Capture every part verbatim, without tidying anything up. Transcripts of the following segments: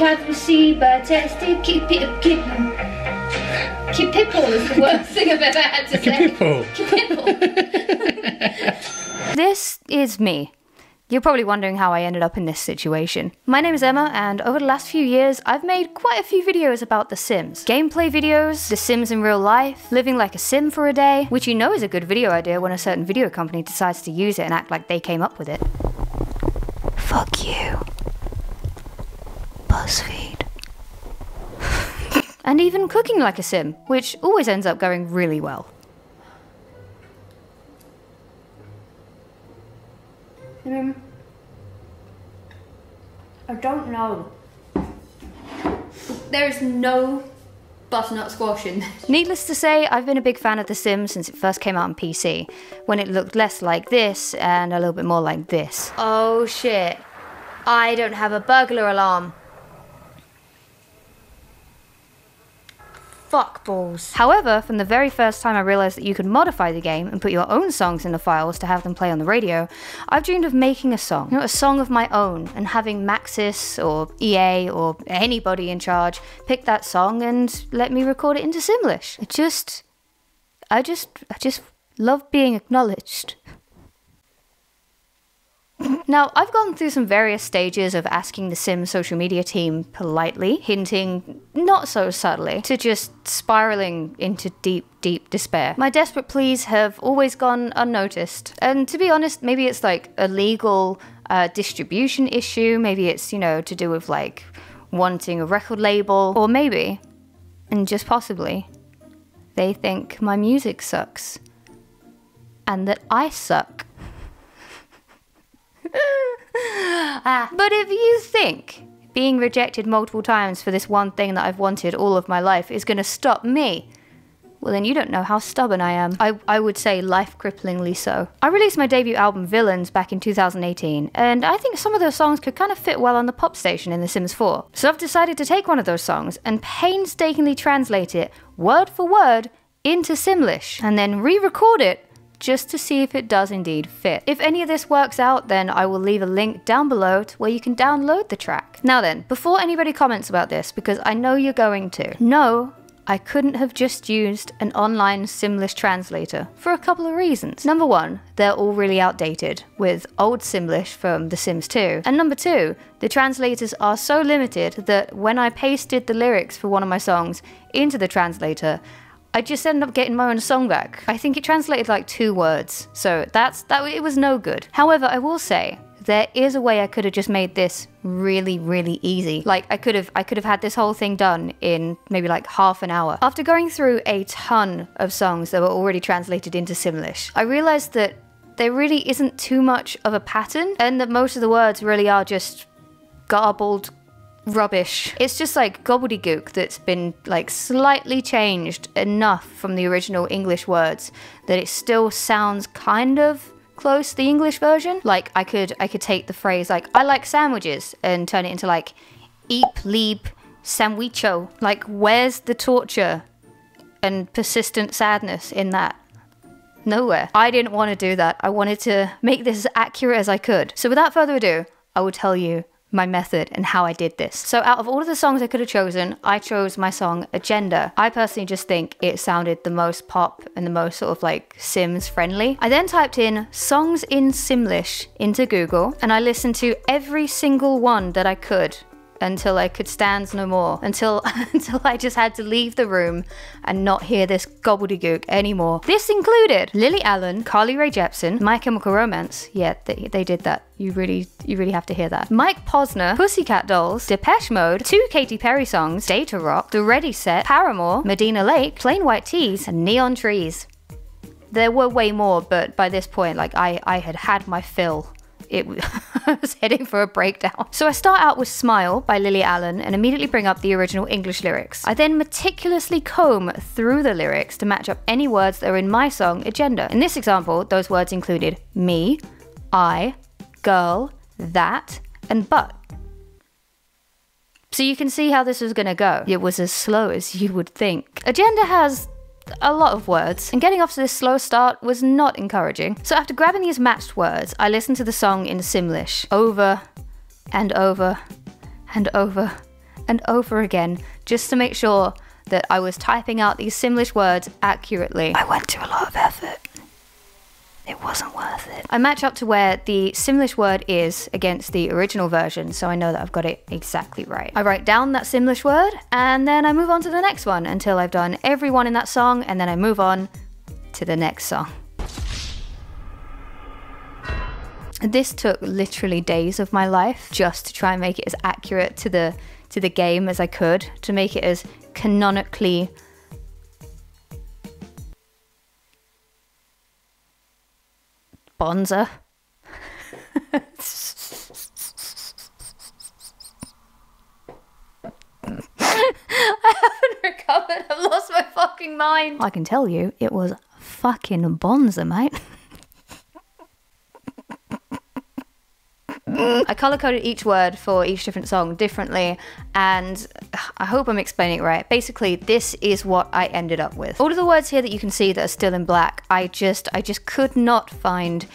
glad we see by testing. Keep it up, keep it. Keep pipple is the worst thing I've ever had to say. Keep pipple. Keep pipple. This is me. You're probably wondering how I ended up in this situation. My name is Emma, and over the last few years, I've made quite a few videos about The Sims. Gameplay videos, The Sims in real life, living like a Sim for a day, which you know is a good video idea when a certain video company decides to use it and act like they came up with it. Fuck you. BuzzFeed. And even cooking like a Sim, which always ends up going really well. Mm. I don't know. There is no butternut squash in this. Needless to say, I've been a big fan of The Sims since it first came out on P C, when it looked less like this and a little bit more like this. Oh shit. I don't have a burglar alarm. Fuck balls. However, from the very first time I realized that you could modify the game and put your own songs in the files to have them play on the radio, I've dreamed of making a song, you know, a song of my own, and having Maxis or E A or anybody in charge pick that song and let me record it into Simlish. It just, I just, I just love being acknowledged. Now, I've gone through some various stages of asking the Sims social media team politely, hinting not so subtly, to just spiraling into deep, deep despair. My desperate pleas have always gone unnoticed. And to be honest, maybe it's like a legal uh, distribution issue, maybe it's, you know, to do with like wanting a record label, or maybe, and just possibly, they think my music sucks and that I suck. Ah. But if you think being rejected multiple times for this one thing that I've wanted all of my life is gonna stop me, well then you don't know how stubborn I am. I, I would say life-cripplingly so. I released my debut album Villains back in two thousand eighteen, and I think some of those songs could kind of fit well on the pop station in The Sims four. So I've decided to take one of those songs and painstakingly translate it, word for word, into Simlish, and then re-record it just to see if it does indeed fit. If any of this works out, then I will leave a link down below to where you can download the track. Now then, before anybody comments about this, because I know you're going to, no, I couldn't have just used an online Simlish translator for a couple of reasons. Number one, they're all really outdated, with old Simlish from The Sims two. And number two, the translators are so limited that when I pasted the lyrics for one of my songs into the translator, I just ended up getting my own song back. I think it translated like two words, so that's that. It was no good. However, I will say there is a way I could have just made this really, really easy. Like I could have, I could have had this whole thing done in maybe like half an hour. After going through a ton of songs that were already translated into Simlish, I realized that there really isn't too much of a pattern, and that most of the words really are just garbled rubbish. It's just like gobbledygook that's been like slightly changed enough from the original English words that it still sounds kind of close to the English version. Like I could I could take the phrase like I like sandwiches and turn it into like eep leap sandwicho. Like where's the torture and persistent sadness in that? Nowhere. I didn't want to do that. I wanted to make this as accurate as I could. So without further ado, I will tell you my method and how I did this. So out of all of the songs I could have chosen, I chose my song Agenda. I personally just think it sounded the most pop and the most sort of like Sims friendly. I then typed in songs in Simlish into Google, and I listened to every single one that I could until I could stand no more, until until I just had to leave the room and not hear this gobbledygook anymore. This included Lily Allen, Carly Rae Jepsen, My Chemical Romance, yeah, they, they did that. You really, you really have to hear that. Mike Posner, Pussycat Dolls, Depeche Mode, two Katy Perry songs, Data Rock, The Ready Set, Paramore, Medina Lake, Plain White Tees, and Neon Trees. There were way more, but by this point, like I, I had had my fill. It I was heading for a breakdown. So I start out with Smile by Lily Allen and immediately bring up the original English lyrics. I then meticulously comb through the lyrics to match up any words that are in my song Agenda. In this example, those words included me, I, girl, that, and but. So you can see how this was gonna go. It was as slow as you would think. Agenda has a lot of words, and getting off to this slow start was not encouraging. So after grabbing these matched words, I listened to the song in Simlish over and over and over and over again just to make sure that I was typing out these Simlish words accurately. I went to a lot of effort. It wasn't worth it. I match up to where the Simlish word is against the original version, so I know that I've got it exactly right. I write down that Simlish word, and then I move on to the next one until I've done everyone in that song, and then I move on to the next song. This took literally days of my life just to try and make it as accurate to the to the game as I could, to make it as canonically bonza. I haven't recovered. I've lost my fucking mind. I can tell you, it was fucking bonza, mate. I color-coded each word for each different song differently, and I hope I'm explaining it right. Basically, this is what I ended up with. All of the words here that you can see that are still in black, I just, I just could not find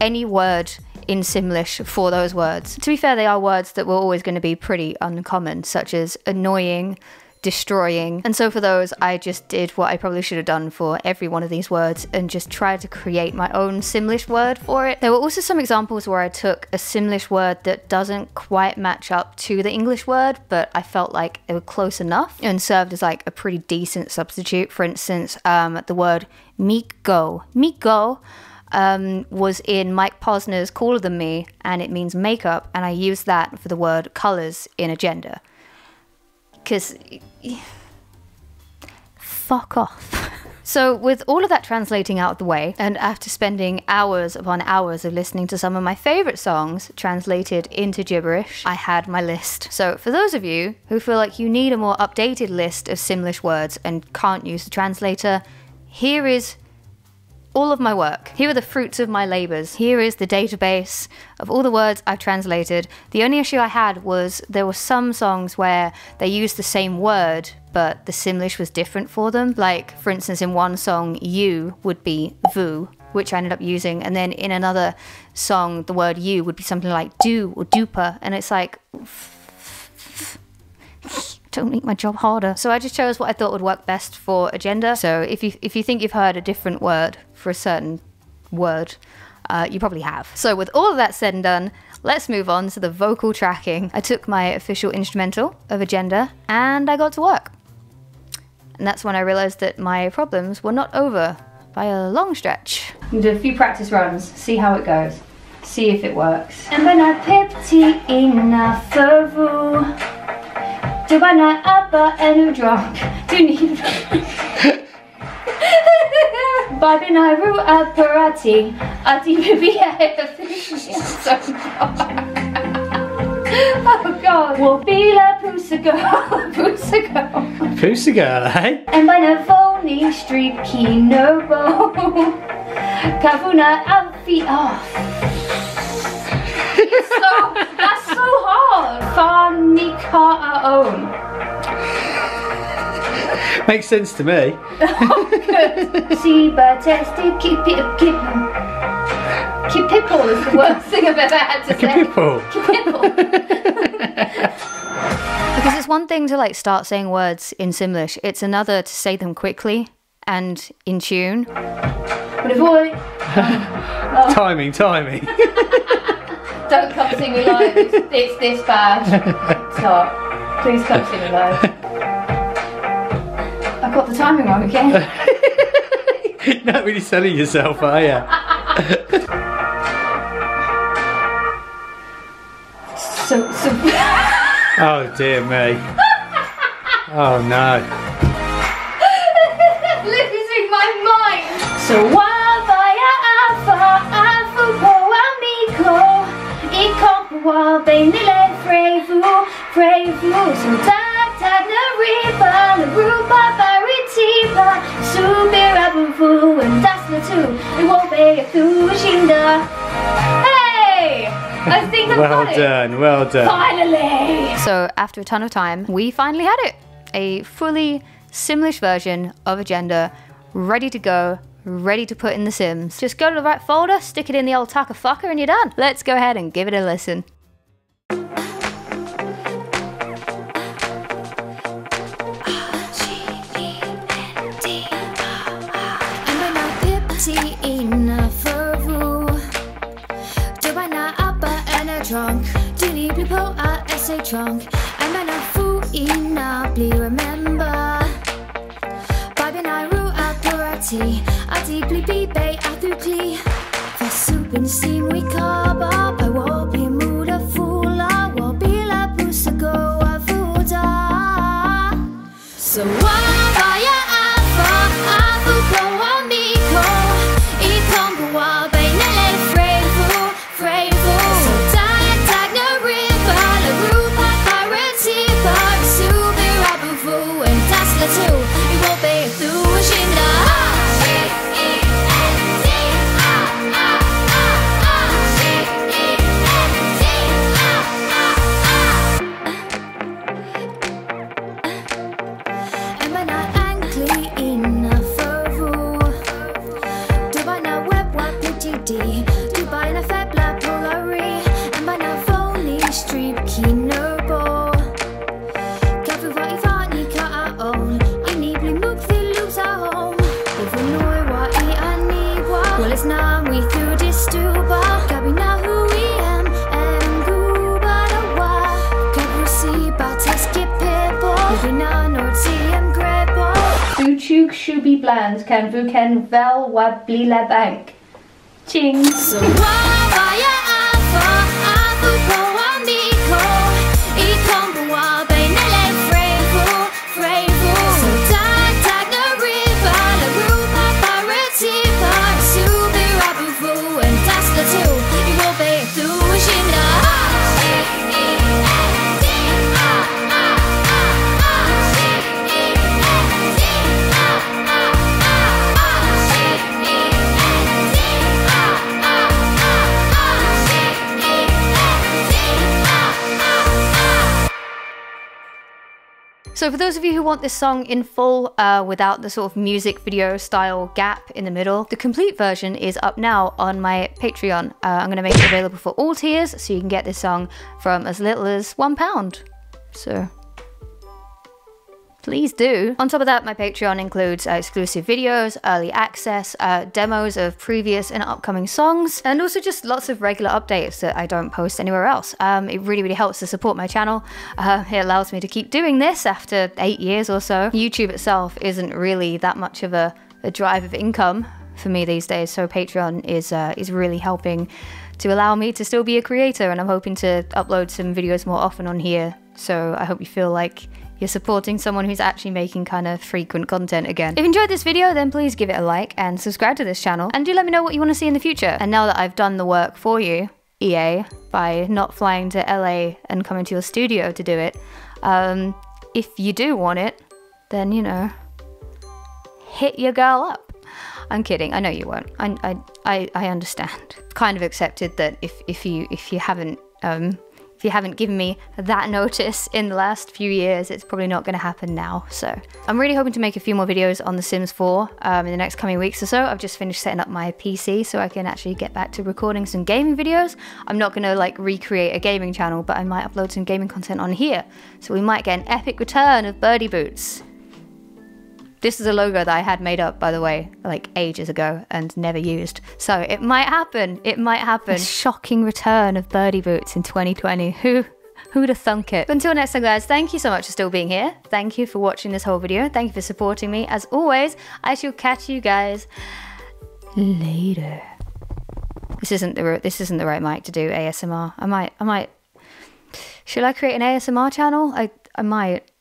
any word in Simlish for those words. To be fair, they are words that were always going to be pretty uncommon, such as annoying, destroying, and so for those I just did what I probably should have done for every one of these words and just tried to create my own Simlish word for it. There were also some examples where I took a Simlish word that doesn't quite match up to the English word, but I felt like it was close enough and served as like a pretty decent substitute. For instance, um, the word "miko." Miko um, was in Mike Posner's Cooler Than Me, and it means makeup, and I used that for the word colors in Agenda. Because fuck off. So with all of that translating out of the way, and after spending hours upon hours of listening to some of my favorite songs translated into gibberish, I had my list. So for those of you who feel like you need a more updated list of Simlish words and can't use the translator, here is all of my work. Here are the fruits of my labors. Here is the database of all the words I've translated. The only issue I had was there were some songs where they used the same word, but the Simlish was different for them. Like, for instance, in one song, you would be vu, which I ended up using. And then in another song, the word you would be something like do or duper. And it's like, don't make my job harder. So I just chose what I thought would work best for Agenda. So if you if you think you've heard a different word for a certain word, uh, you probably have. So with all of that said and done, let's move on to the vocal tracking. I took my official instrumental of Agenda and I got to work. And that's when I realized that my problems were not over by a long stretch. You did a few practice runs, see how it goes, see if it works. And when I pipti enough for do I not upper and a drop? Do you need Bobby and I rule up parati. I think we be oh god. We'll be la Pusagirl. Pusagirl. Pusagirl, eh? And by the phony street key no bow. Kavuna up feet off. It's so, that's so hard. Farnika. Makes sense to me. See, but tested, keep it, keep keep people is the worst thing I've ever had to say. People. Because it's one thing to like start saying words in Simlish. It's another to say them quickly and in tune. But if I um, oh. timing, timing. Don't come sing me live, it's, it's this bad. Stop. Please come sing me live. I got the timing wrong again. You're not really selling yourself, are you? so, so oh dear me. Oh no. This is in my mind. So what? Hey! I think I've got it. Well done, well done. Finally! So after a ton of time, we finally had it. A fully Simlish version of Agenda, ready to go, ready to put in The Sims. Just go to the right folder, stick it in the old tucker fucker, and you're done. Let's go ahead and give it a listen. drunk. I might not fully remember. Bob and I rule out plurality. I deeply debate ethically. For soup and steam we carb up. I won't be mood a fool. I won't be la pusa go a fuda. So why? Shubi bland can vuken vel wab blila bank. Ching. So So for those of you who want this song in full, uh, without the sort of music video style gap in the middle, the complete version is up now on my Patreon. Uh, I'm going to make it available for all tiers, so you can get this song from as little as one pound. So please do. On top of that, my Patreon includes uh, exclusive videos, early access, uh, demos of previous and upcoming songs, and also just lots of regular updates that I don't post anywhere else. Um, it really, really helps to support my channel. Uh, it allows me to keep doing this after eight years or so. YouTube itself isn't really that much of a, a drive of income for me these days, so Patreon is, uh, is really helping to allow me to still be a creator, and I'm hoping to upload some videos more often on here, so I hope you feel like you're supporting someone who's actually making kind of frequent content again. If you enjoyed this video, then please give it a like and subscribe to this channel, and do let me know what you want to see in the future. And now that I've done the work for you, E A, by not flying to L A and coming to your studio to do it, um, if you do want it, then, you know, hit your girl up. I'm kidding, I know you won't. I, I, I, I understand. Kind of accepted that if, if, you, if you haven't, um, if you haven't given me that notice in the last few years, it's probably not going to happen now. So I'm really hoping to make a few more videos on The Sims four um, in the next coming weeks or so. I've just finished setting up my P C so I can actually get back to recording some gaming videos. I'm not going to like recreate a gaming channel, but I might upload some gaming content on here. So we might get an epic return of Birdie Boots. This is a logo that I had made up, by the way, like ages ago and never used. So it might happen, it might happen. The shocking return of Birdie Boots in twenty twenty. Who, who'd have thunk it? But until next time, guys, thank you so much for still being here. Thank you for watching this whole video. Thank you for supporting me. As always, I shall catch you guys later. This isn't the, this isn't the right mic to do A S M R. I might, I might, should I create an A S M R channel? I, I might.